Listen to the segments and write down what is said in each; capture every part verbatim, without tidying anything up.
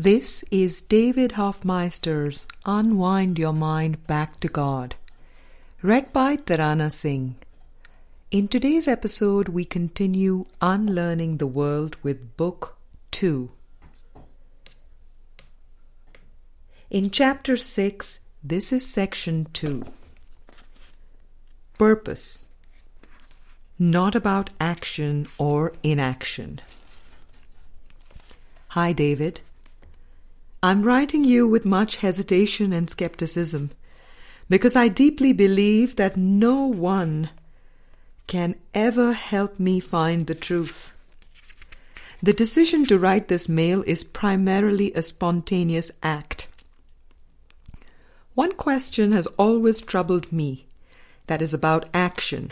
This is David Hoffmeister's Unwind Your Mind Back to God, read by Tarana Singh. In today's episode, we continue Unlearning the World with Book two. In Chapter six, this is Section two. Purpose. Not about action or inaction. Hi, David. I'm writing you with much hesitation and skepticism because I deeply believe that no one can ever help me find the truth. The decision to write this mail is primarily a spontaneous act. One question has always troubled me, that is about action.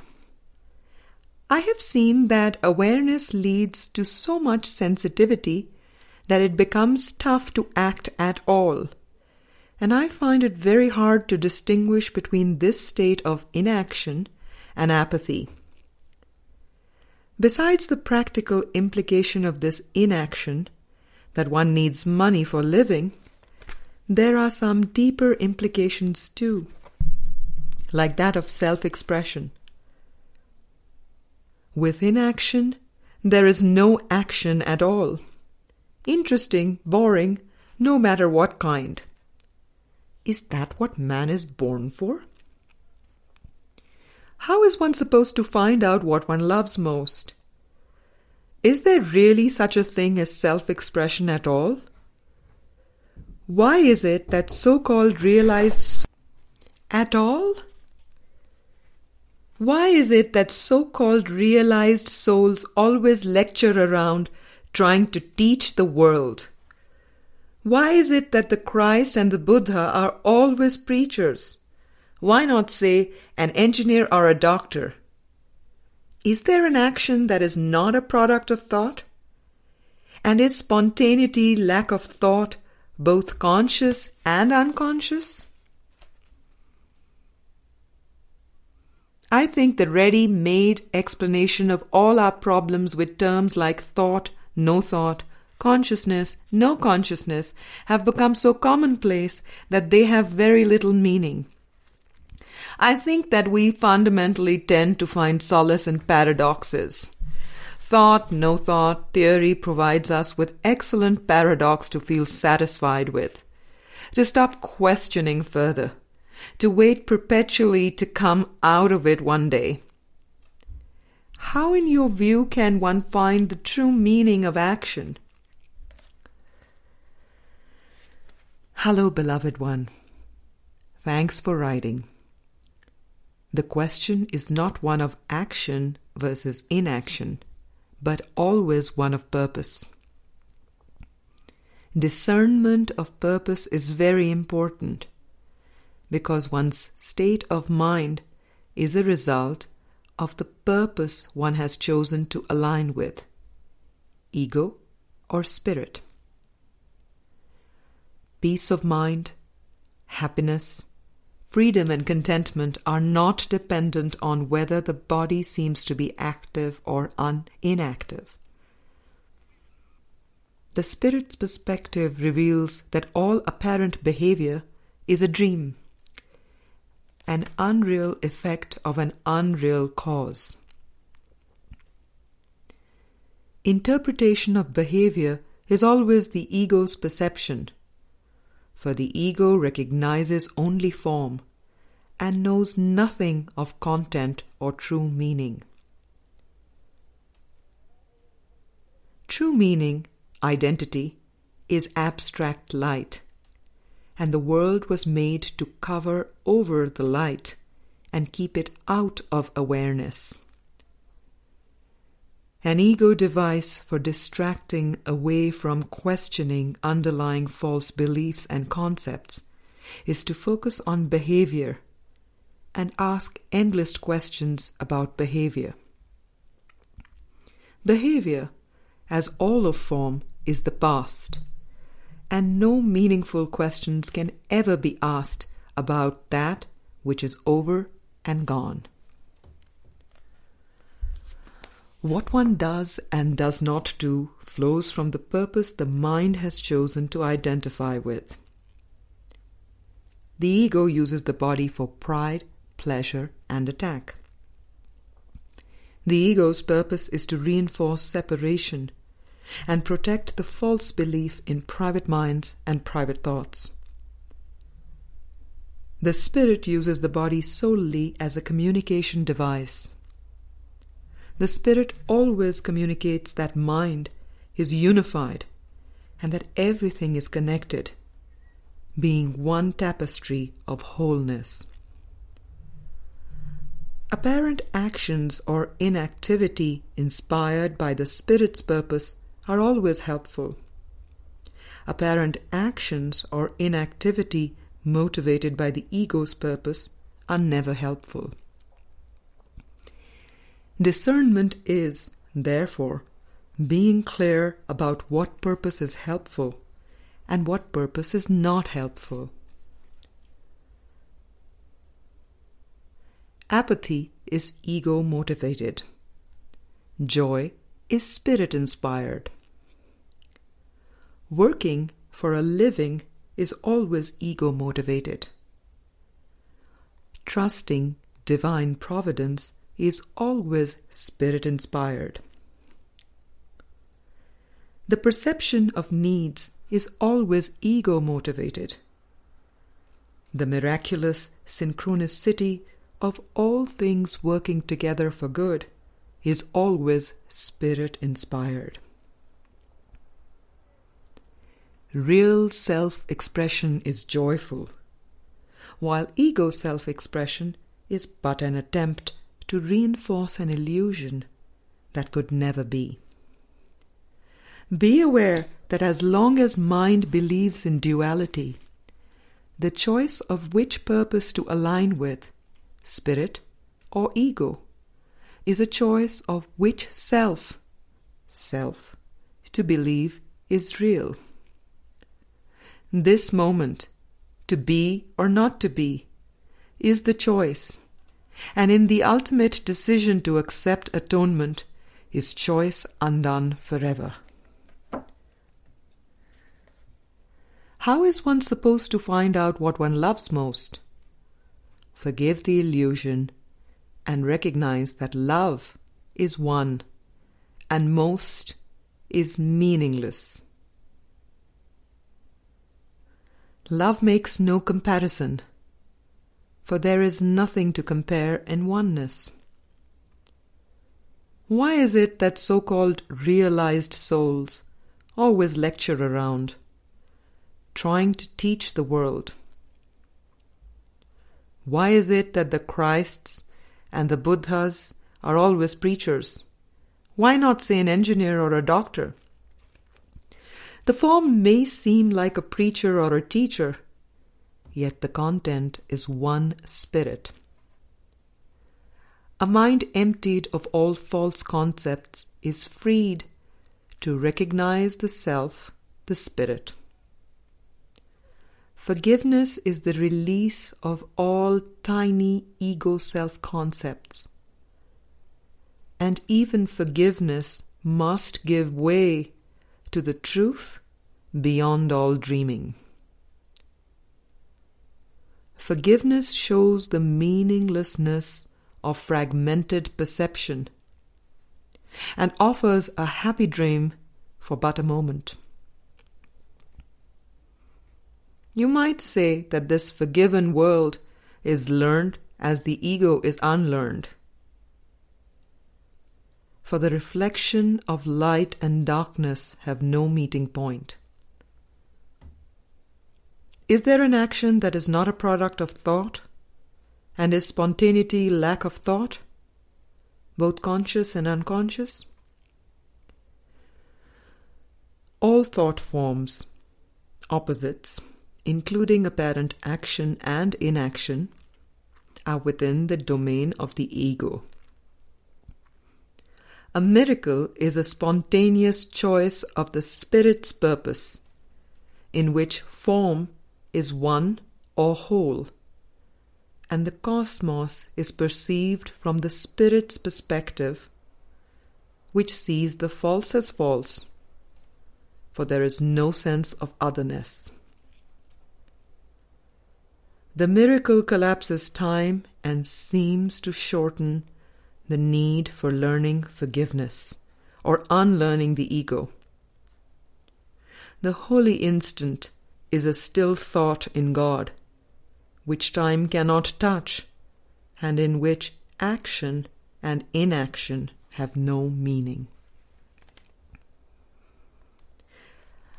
I have seen that awareness leads to so much sensitivity that it becomes tough to act at all, and I find it very hard to distinguish between this state of inaction and apathy. Besides the practical implication of this inaction, that one needs money for living, there are some deeper implications too, like that of self-expression. With inaction, there is no action at all. Interesting, boring, no matter what kind. Is that what man is born for? How is one supposed to find out what one loves most? Is there really such a thing as self-expression at all? Why is it that so-called realized at all? Why is it that so-called realized souls always lecture around trying to teach the world? Why is it that the Christ and the Buddha are always preachers? Why not say an engineer or a doctor? Is there an action that is not a product of thought? And is spontaneity, lack of thought, both conscious and unconscious? I think the ready-made explanation of all our problems with terms like thought, no thought, consciousness, no consciousness have become so commonplace that they have very little meaning. I think that we fundamentally tend to find solace in paradoxes. Thought, no thought theory provides us with excellent paradox to feel satisfied with, to stop questioning further, to wait perpetually to come out of it one day. How, in your view, can one find the true meaning of action? Hello, beloved one. Thanks for writing. The question is not one of action versus inaction, but always one of purpose. Discernment of purpose is very important, because one's state of mind is a result of the purpose one has chosen to align with, ego or spirit. Peace of mind, happiness, freedom and contentment are not dependent on whether the body seems to be active or un- inactive. The spirit's perspective reveals that all apparent behavior is a dream, an unreal effect of an unreal cause. Interpretation of behavior is always the ego's perception, for the ego recognizes only form and knows nothing of content or true meaning. True meaning, identity, is abstract light, and the world was made to cover over the light and keep it out of awareness. An ego device for distracting away from questioning underlying false beliefs and concepts is to focus on behavior and ask endless questions about behavior. Behavior, as all of form, is the past, and no meaningful questions can ever be asked about that which is over and gone. What one does and does not do flows from the purpose the mind has chosen to identify with. The ego uses the body for pride, pleasure, and attack. The ego's purpose is to reinforce separation and protect the false belief in private minds and private thoughts. The spirit uses the body solely as a communication device. The spirit always communicates that mind is unified and that everything is connected, being one tapestry of wholeness. Apparent actions or inactivity inspired by the spirit's purpose are always helpful. Apparent actions or inactivity motivated by the ego's purpose are never helpful. Discernment is, therefore, being clear about what purpose is helpful and what purpose is not helpful. Apathy is ego-motivated. Joy is spirit-inspired. Working for a living is always ego-motivated. Trusting divine providence is always spirit-inspired. The perception of needs is always ego-motivated. The miraculous synchronicity of all things working together for good is always spirit-inspired. Real self-expression is joyful, while ego self-expression is but an attempt to reinforce an illusion that could never be. Be aware that as long as mind believes in duality, the choice of which purpose to align with, spirit or ego, is a choice of which self, self, to believe is real. This moment, to be or not to be, is the choice, and in the ultimate decision to accept atonement is choice undone forever. How is one supposed to find out what one loves most? Forgive the illusion and recognize that love is one and most is meaningless. Love makes no comparison, for there is nothing to compare in oneness. Why is it that so-called realized souls always lecture around, trying to teach the world? Why is it that the Christs and the Buddhas are always preachers? Why not say an engineer or a doctor? The form may seem like a preacher or a teacher, yet the content is one spirit. A mind emptied of all false concepts is freed to recognize the self, the spirit. Forgiveness is the release of all tiny ego self-concepts. And even forgiveness must give way to the truth beyond all dreaming. Forgiveness shows the meaninglessness of fragmented perception and offers a happy dream for but a moment. You might say that this forgiven world is learned as the ego is unlearned. For the reflection of light and darkness have no meeting point. Is there an action that is not a product of thought? And is spontaneity lack of thought, both conscious and unconscious? All thought forms, opposites, including apparent action and inaction, are within the domain of the ego. A miracle is a spontaneous choice of the spirit's purpose, in which form is one or whole, and the cosmos is perceived from the spirit's perspective, which sees the false as false, for there is no sense of otherness. The miracle collapses time and seems to shorten the need for learning forgiveness or unlearning the ego. The holy instant is a still thought in God, which time cannot touch, and in which action and inaction have no meaning.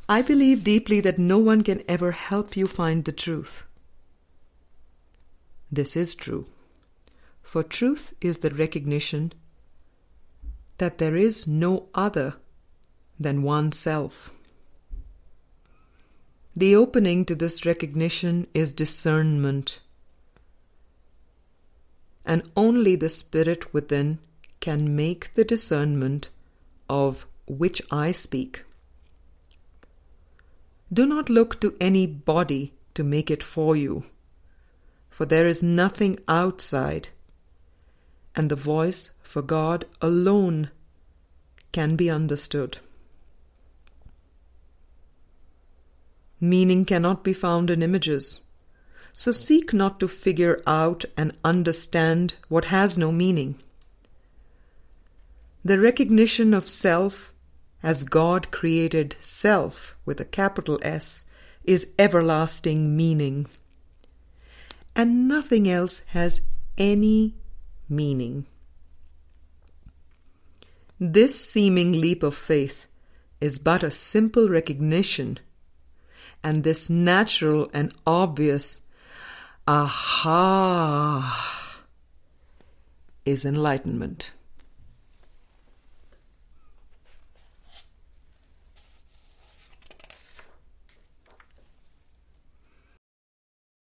I believe deeply that no one can ever help you find the truth. This is true, for truth is the recognition that there is no other than oneself. The opening to this recognition is discernment, and only the spirit within can make the discernment of which I speak. Do not look to any body to make it for you, for there is nothing outside, and the voice for God alone can be understood. Meaning cannot be found in images, so seek not to figure out and understand what has no meaning. The recognition of self as God created self with a capital S is everlasting meaning, and nothing else has any meaning. This seeming leap of faith is but a simple recognition, and this natural and obvious aha is enlightenment.